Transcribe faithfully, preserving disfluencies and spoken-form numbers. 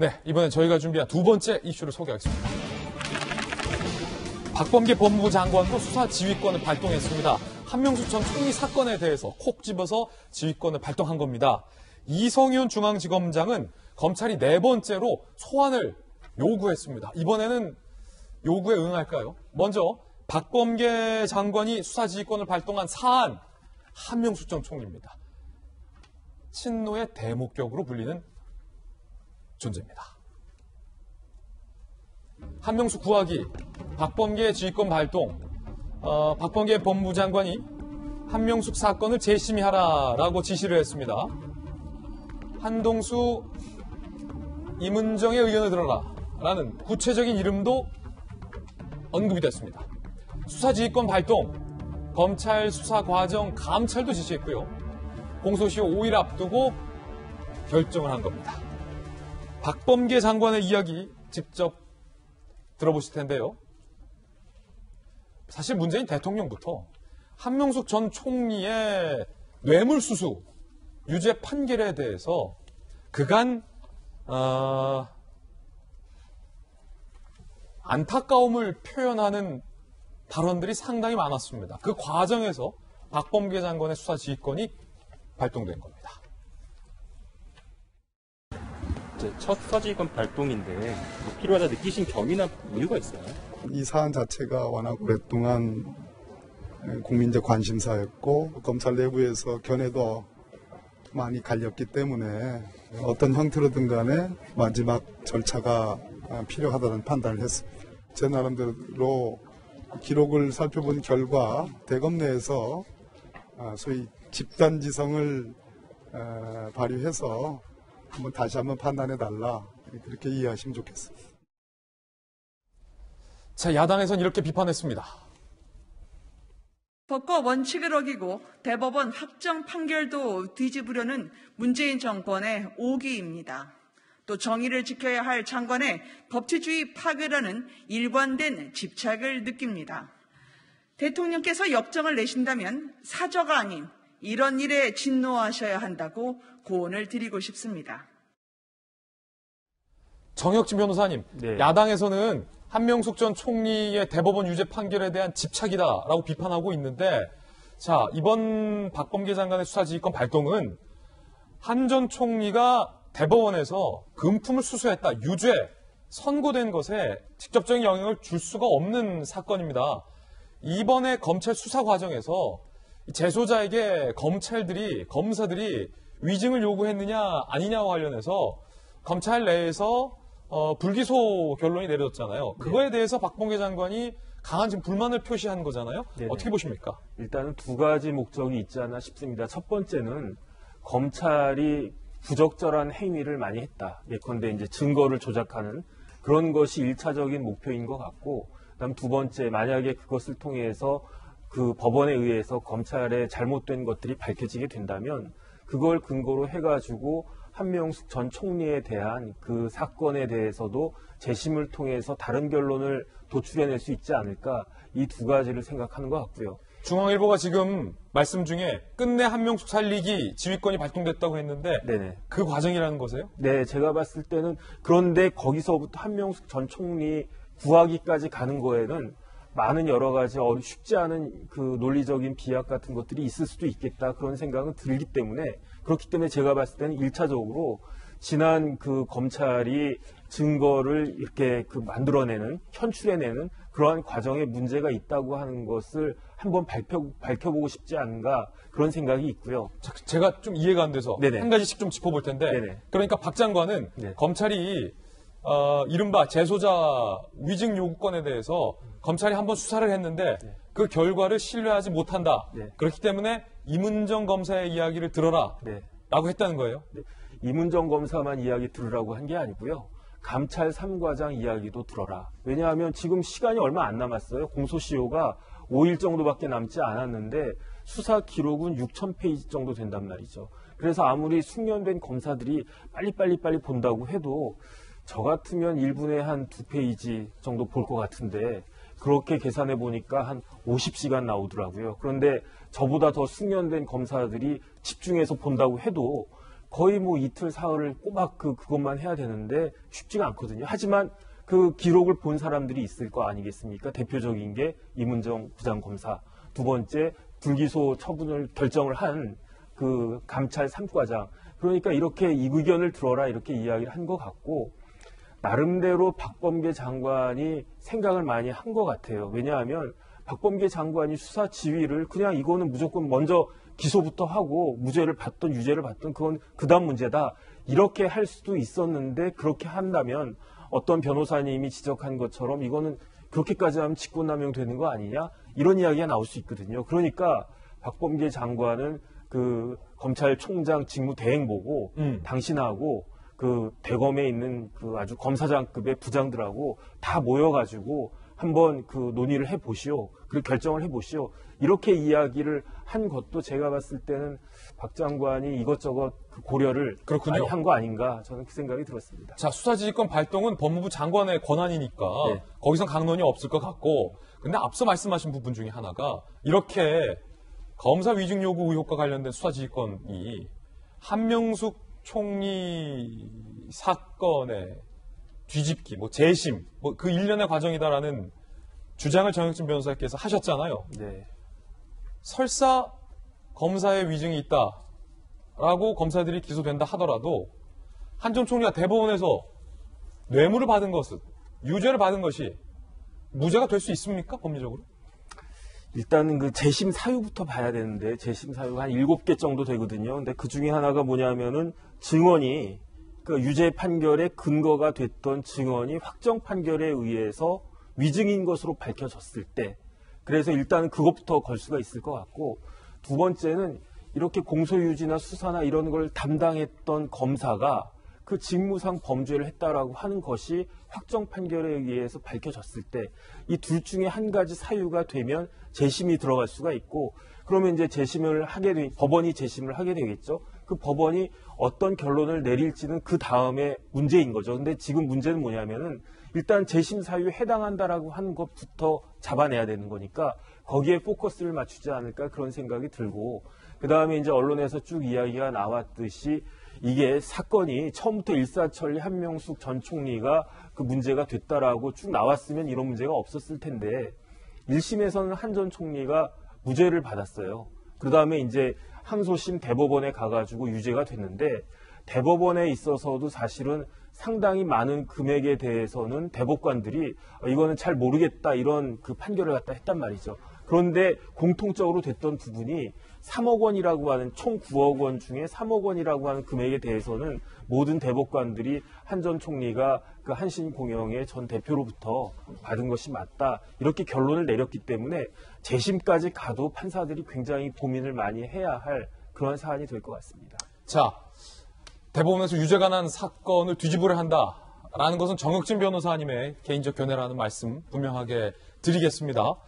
네, 이번엔 저희가 준비한 두 번째 이슈를 소개하겠습니다. 박범계 법무부 장관도 수사 지휘권을 발동했습니다. 한명숙 전 총리 사건에 대해서 콕 집어서 지휘권을 발동한 겁니다. 이성윤 중앙지검장은 검찰이 네 번째로 소환을 요구했습니다. 이번에는 요구에 응할까요? 먼저 박범계 장관이 수사 지휘권을 발동한 사안, 한명숙 전 총리입니다. 친노의 대목격으로 불리는 존재입니다. 한명숙 구하기, 박범계 지휘권 발동, 어, 박범계 법무부 장관이 한명숙 사건을 재심의하라라고 지시를 했습니다. 한동수, 임은정의 의견을 들어라라는 구체적인 이름도 언급이 됐습니다. 수사지휘권 발동, 검찰 수사 과정 감찰도 지시했고요. 공소시효 오 일 앞두고 결정을 한 겁니다. 박범계 장관의 이야기 직접 들어보실 텐데요. 사실 문재인 대통령부터 한명숙 전 총리의 뇌물수수 유죄 판결에 대해서 그간 어, 안타까움을 표현하는 발언들이 상당히 많았습니다. 그 과정에서 박범계 장관의 수사 지휘권이 발동된 겁니다. 첫 수사 지휘권 발동인데 필요하다 느끼신 경위나 이유가 있어요? 이 사안 자체가 워낙 오랫동안 국민적 관심사였고 검찰 내부에서 견해도 많이 갈렸기 때문에 어떤 형태로든 간에 마지막 절차가 필요하다는 판단을 했습니다. 제 나름대로 기록을 살펴본 결과 대검 내에서 소위 집단지성을 발휘해서 한번 다시 한번 판단해달라, 그렇게 이해하시면 좋겠습니다. 자, 야당에선 이렇게 비판했습니다. 법과 원칙을 어기고 대법원 확정 판결도 뒤집으려는 문재인 정권의 오기입니다. 또 정의를 지켜야 할 장관의 법치주의 파괴라는 일관된 집착을 느낍니다. 대통령께서 역정을 내신다면 사저가 아닌 이런 일에 진노하셔야 한다고 고언을 드리고 싶습니다. 정혁진 변호사님, 네. 야당에서는 한명숙 전 총리의 대법원 유죄 판결에 대한 집착이다라고 비판하고 있는데, 자, 이번 박범계 장관의 수사지휘권 발동은 한 전 총리가 대법원에서 금품을 수수했다, 유죄, 선고된 것에 직접적인 영향을 줄 수가 없는 사건입니다. 이번에 검찰 수사 과정에서 재소자에게 검찰들이, 검사들이 위증을 요구했느냐, 아니냐와 관련해서 검찰 내에서 어, 불기소 결론이 내려졌잖아요. 그거에 네. 대해서 박범계 장관이 강한 지금 불만을 표시한 거잖아요. 네네. 어떻게 보십니까? 일단은 두 가지 목적이 있지 않나 싶습니다. 첫 번째는 검찰이 부적절한 행위를 많이 했다. 예컨대 이제 증거를 조작하는 그런 것이 일차적인 목표인 것 같고, 그다음 두 번째, 만약에 그것을 통해서 그 법원에 의해서 검찰의 잘못된 것들이 밝혀지게 된다면 그걸 근거로 해가지고 한명숙 전 총리에 대한 그 사건에 대해서도 재심을 통해서 다른 결론을 도출해낼 수 있지 않을까, 이 두 가지를 생각하는 것 같고요. 중앙일보가 지금 말씀 중에 끝내 한명숙 살리기 지휘권이 발동됐다고 했는데 네네. 그 과정이라는 거세요? 네, 제가 봤을 때는 그런데 거기서부터 한명숙 전 총리 구하기까지 가는 거에는 많은 여러 가지 쉽지 않은 그 논리적인 비약 같은 것들이 있을 수도 있겠다, 그런 생각은 들기 때문에, 그렇기 때문에 제가 봤을 때는 일차적으로 지난 그 검찰이 증거를 이렇게 그 만들어내는, 현출해내는 그러한 과정에 문제가 있다고 하는 것을 한번 밝혀, 밝혀보고 싶지 않은가, 그런 생각이 있고요. 제가 좀 이해가 안 돼서 네네. 한 가지씩 좀 짚어볼 텐데 네네. 그러니까 박 장관은 네. 검찰이 어, 이른바 재소자 위증 요구권에 대해서 검찰이 한번 수사를 했는데 네. 그 결과를 신뢰하지 못한다. 네. 그렇기 때문에 임은정 검사의 이야기를 들어라 네. 라고 했다는 거예요. 네. 임은정 검사만 이야기 들으라고 한 게 아니고요. 감찰 삼 과장 이야기도 들어라. 왜냐하면 지금 시간이 얼마 안 남았어요. 공소시효가 오 일 정도밖에 남지 않았는데 수사 기록은 육천 페이지 정도 된단 말이죠. 그래서 아무리 숙련된 검사들이 빨리빨리 빨리 본다고 해도 저 같으면 일 분에 한 두 페이지 정도 볼 것 같은데 그렇게 계산해 보니까 한 오십 시간 나오더라고요. 그런데 저보다 더 숙련된 검사들이 집중해서 본다고 해도 거의 뭐 이틀 사흘을 꼬박 그, 그것만 해야 되는데 쉽지가 않거든요. 하지만 그 기록을 본 사람들이 있을 거 아니겠습니까? 대표적인 게 이문정 부장검사, 두 번째 불기소 처분을 결정을 한 그 감찰 삼 과장. 그러니까 이렇게 이 의견을 들어라 이렇게 이야기를 한 것 같고, 나름대로 박범계 장관이 생각을 많이 한 것 같아요. 왜냐하면 박범계 장관이 수사 지휘를 그냥 이거는 무조건 먼저 기소부터 하고 무죄를 받든 유죄를 받든 그건 그다음 문제다 이렇게 할 수도 있었는데, 그렇게 한다면 어떤 변호사님이 지적한 것처럼 이거는 그렇게까지 하면 직권남용 되는 거 아니냐 이런 이야기가 나올 수 있거든요. 그러니까 박범계 장관은 그 검찰총장 직무대행보고 음. 당신하고 그 대검에 있는 그 아주 검사장급의 부장들하고 다 모여가지고 한번 그 논의를 해보시오. 그리고 결정을 해보시오. 이렇게 이야기를 한 것도 제가 봤을 때는 박 장관이 이것저것 고려를 그렇군요. 많이 한 거 아닌가 저는 그 생각이 들었습니다. 자, 수사지휘권 발동은 법무부 장관의 권한이니까 네. 거기선 강론이 없을 것 같고, 근데 앞서 말씀하신 부분 중에 하나가 이렇게 검사 위증 요구 의혹과 관련된 수사지휘권이 한명숙 총리 사건의 뒤집기, 뭐 재심, 뭐 그 일련의 과정이다라는 주장을 정혁진 변호사께서 하셨잖아요. 네. 설사 검사의 위증이 있다라고 검사들이 기소된다 하더라도 한 전 총리가 대법원에서 뇌물을 받은 것은, 유죄를 받은 것이 무죄가 될 수 있습니까, 법리적으로? 일단은 그 재심 사유부터 봐야 되는데, 재심 사유가 한 일곱 개 정도 되거든요. 근데 그 중에 하나가 뭐냐면은 증언이, 그 유죄 판결의 근거가 됐던 증언이 확정 판결에 의해서 위증인 것으로 밝혀졌을 때, 그래서 일단은 그것부터 걸 수가 있을 것 같고, 두 번째는 이렇게 공소유지나 수사나 이런 걸 담당했던 검사가 그 직무상 범죄를 했다라고 하는 것이 확정 판결에 의해서 밝혀졌을 때, 이 둘 중에 한 가지 사유가 되면 재심이 들어갈 수가 있고, 그러면 이제 재심을 하게 되, 법원이 재심을 하게 되겠죠. 그 법원이 어떤 결론을 내릴지는 그 다음에 문제인 거죠. 근데 지금 문제는 뭐냐면은 일단 재심 사유에 해당한다라고 하는 것부터 잡아내야 되는 거니까 거기에 포커스를 맞추지 않을까 그런 생각이 들고, 그 다음에 이제 언론에서 쭉 이야기가 나왔듯이 이게 사건이 처음부터 일사천리 한명숙 전 총리가 그 문제가 됐다라고 쭉 나왔으면 이런 문제가 없었을 텐데, 일 심에서는 한 전 총리가 무죄를 받았어요. 그 다음에 이제 항소심 대법원에 가가지고 유죄가 됐는데, 대법원에 있어서도 사실은 상당히 많은 금액에 대해서는 대법관들이 이거는 잘 모르겠다 이런 그 판결을 갖다 했단 말이죠. 그런데 공통적으로 됐던 부분이 삼억 원이라고 하는 총 구억 원 중에 삼억 원이라고 하는 금액에 대해서는 모든 대법관들이 한 전 총리가 그 한신공영의 전 대표로부터 받은 것이 맞다 이렇게 결론을 내렸기 때문에 재심까지 가도 판사들이 굉장히 고민을 많이 해야 할 그런 사안이 될 것 같습니다. 자, 대법원에서 유죄가 난 사건을 뒤집으려 한다라는 것은 정혁진 변호사님의 개인적 견해라는 말씀 분명하게 드리겠습니다.